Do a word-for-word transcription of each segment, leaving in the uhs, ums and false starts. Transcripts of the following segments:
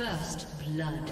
First blood.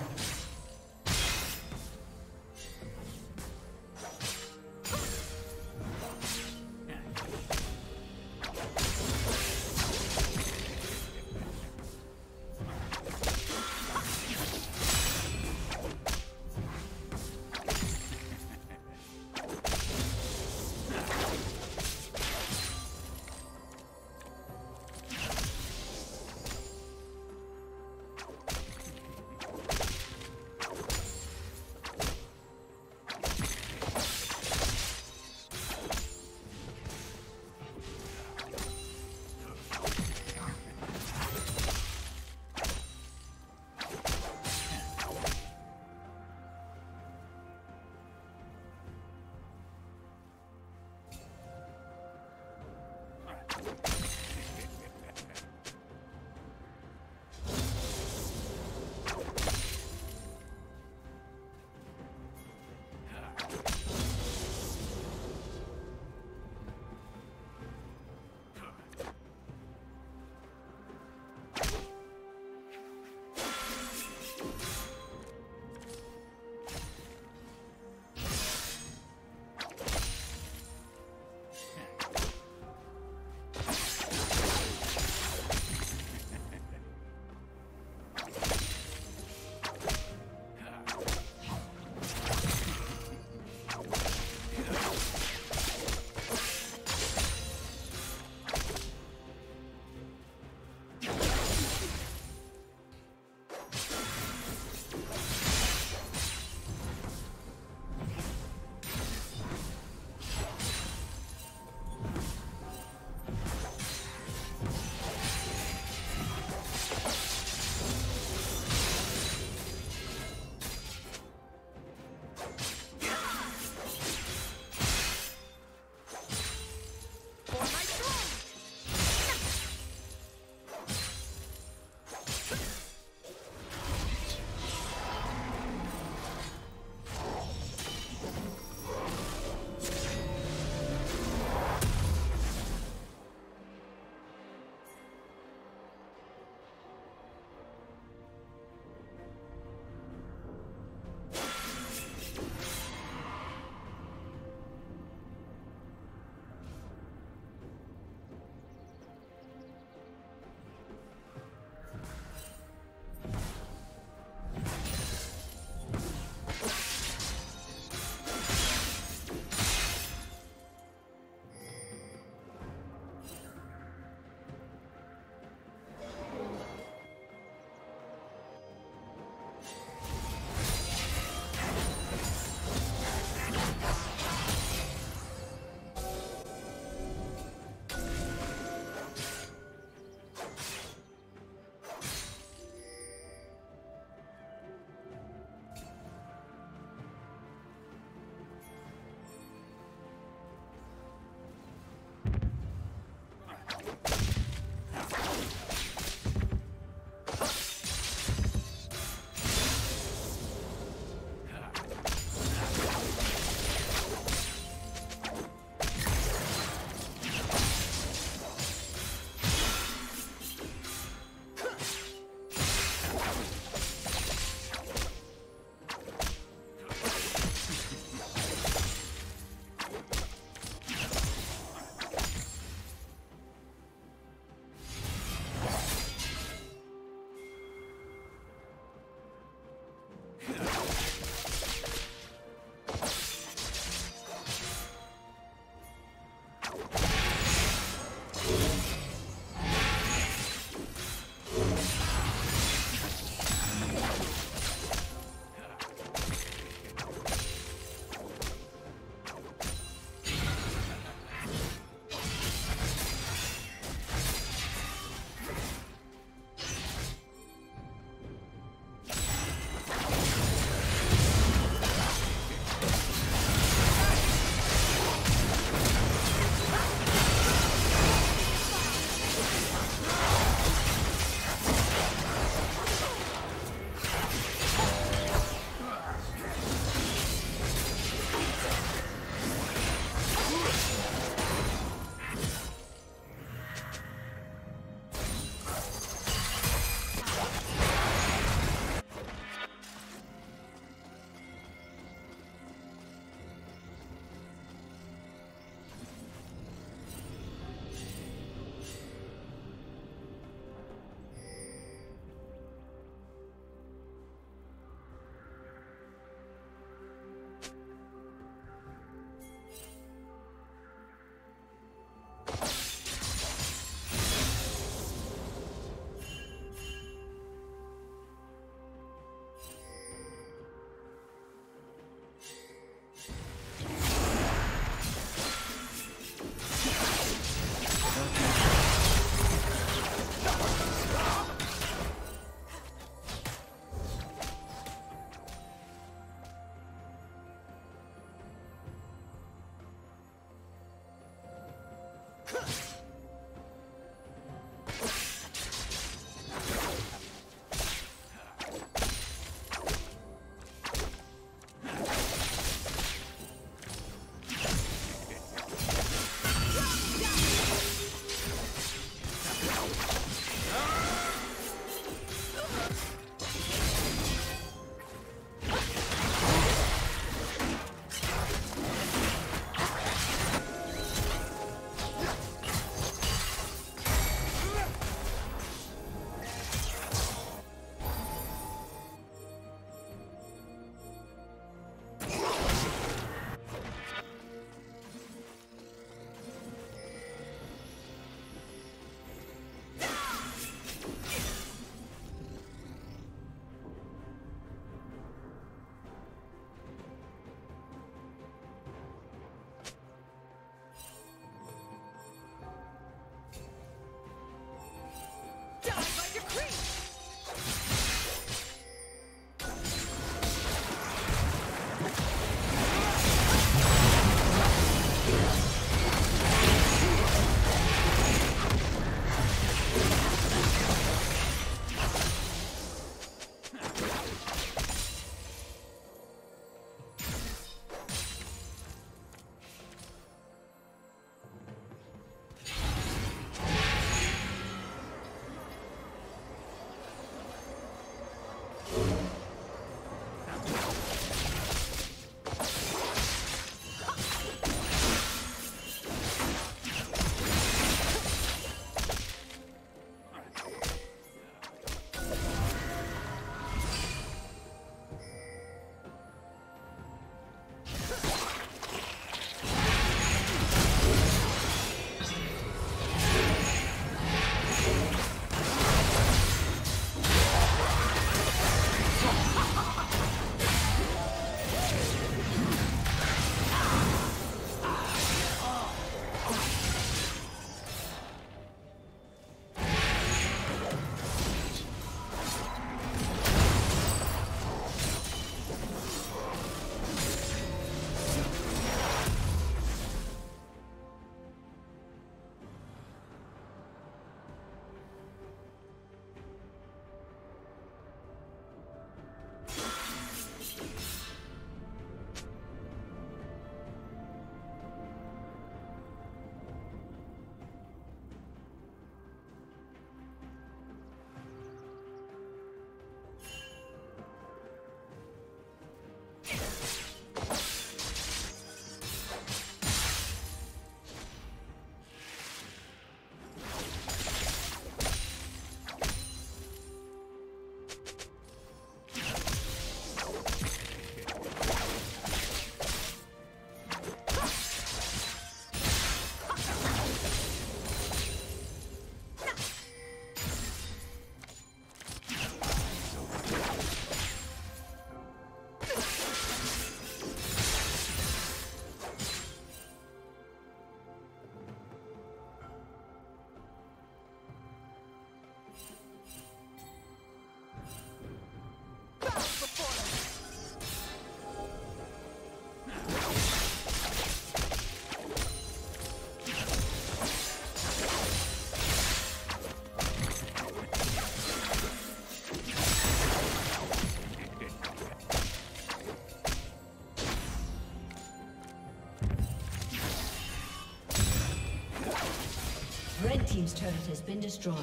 Team's turret has been destroyed.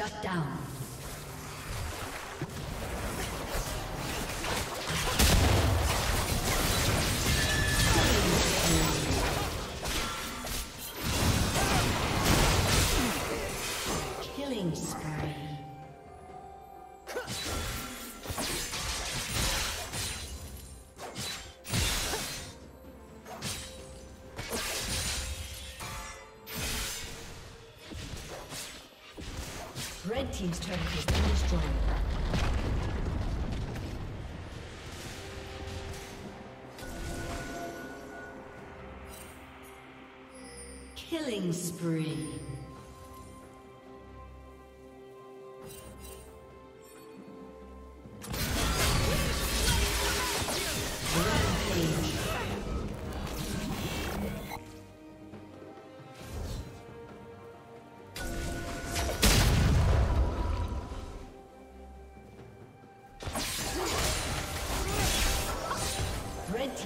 Shut down. Killing spree. Red team's turret has been destroyed. Killing spree.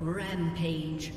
Rampage.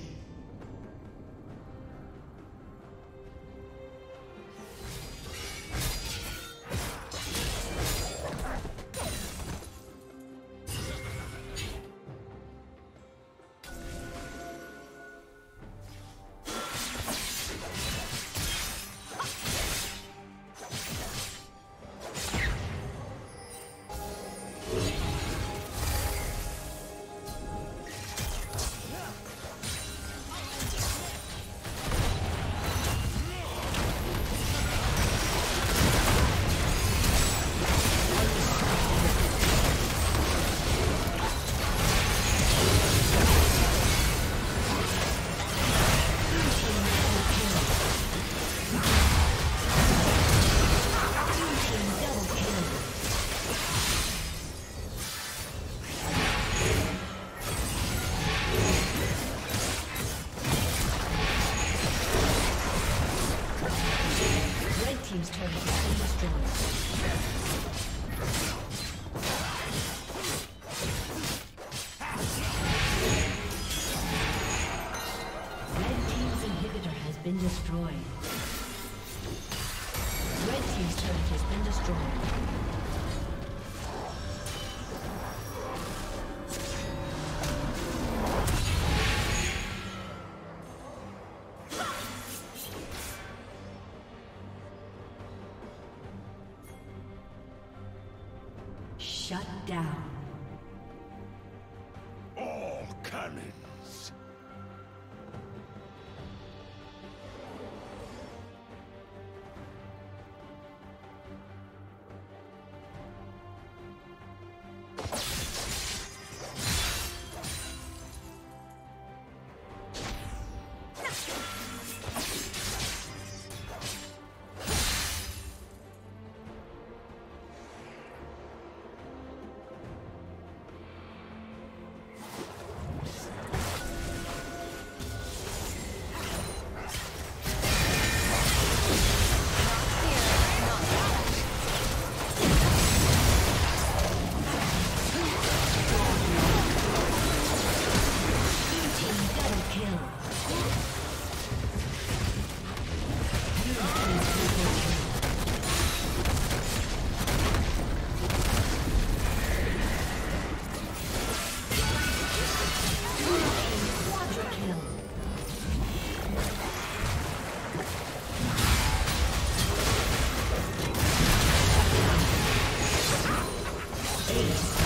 Shut down. All cannons. Peace.